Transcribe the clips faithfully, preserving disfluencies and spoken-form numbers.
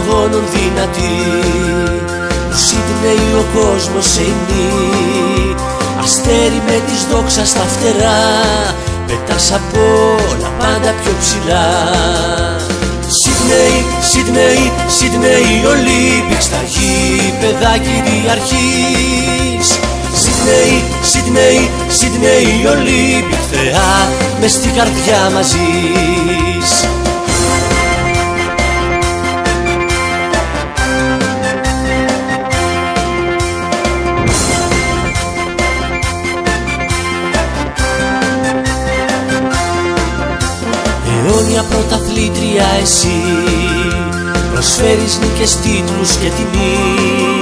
αγώνων δυνατή. Σίδνεϊ ο κόσμος ενεί, αστέρι με της δόξας στα φτερά, πετάς από όλα πάντα πιο ψηλά. Σίδνεϊ, Σίδνεϊ, Σίδνεϊ Olympics, στα γήπεδα κυριαρχείς. Σίδνεϊ, Σίδνεϊ, Σίδνεϊ Olympics, θεά μες στη καρδιά μας ζεις. Αιώνια πρωταθλήτρια εσύ, προσφέρεις νίκες, τίτλους και τιμή.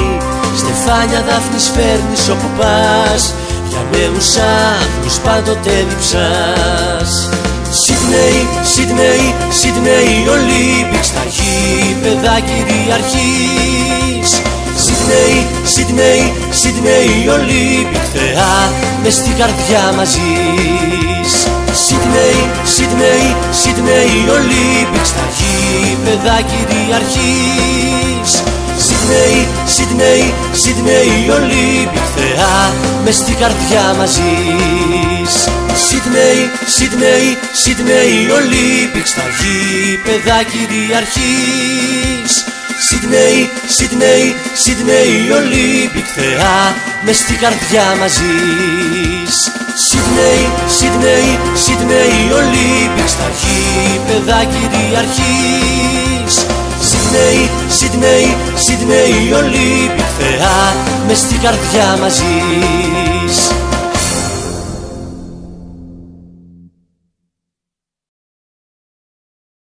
Στεφάνια δάφνης φέρνεις όπου πας, για νέους άθλους πάντοτε διψάς. Σίδνεϊ, Σίδνεϊ, Σίδνεϊ Olympics, στα γήπεδα κυριαρχείς. Σίδνεϊ, Σίδνεϊ, Σίδνεϊ Olympics, θεά μες στην καρδιά μας ζεις. Σίδνεϊ, Σίδνεϊ, Σίδνεϊ Olympics, στα γήπεδα κυριαρχείς. Σίδνεϊ, Σίδνεϊ, Σίδνεϊ Olympics, θεά μες στην καρδιά μας ζεις. Σίδνεϊ, Σίδνεϊ, Σίδνεϊ Olympics, στα γήπεδα κυριαρχείς. Σίδνεϊ, Σίδνεϊ, Σίδνεϊ Olympics, θεά μες στην καρδιά μας ζεις. Σίδνεϊ, Σίδνεϊ, Σίδνεϊ Olympics, στα γήπεδα κυριαρχείς. Σίδνεϊ, Σίδνεϊ, Σίδνεϊ Olympics, θεά μες στην καρδιά μας ζεις.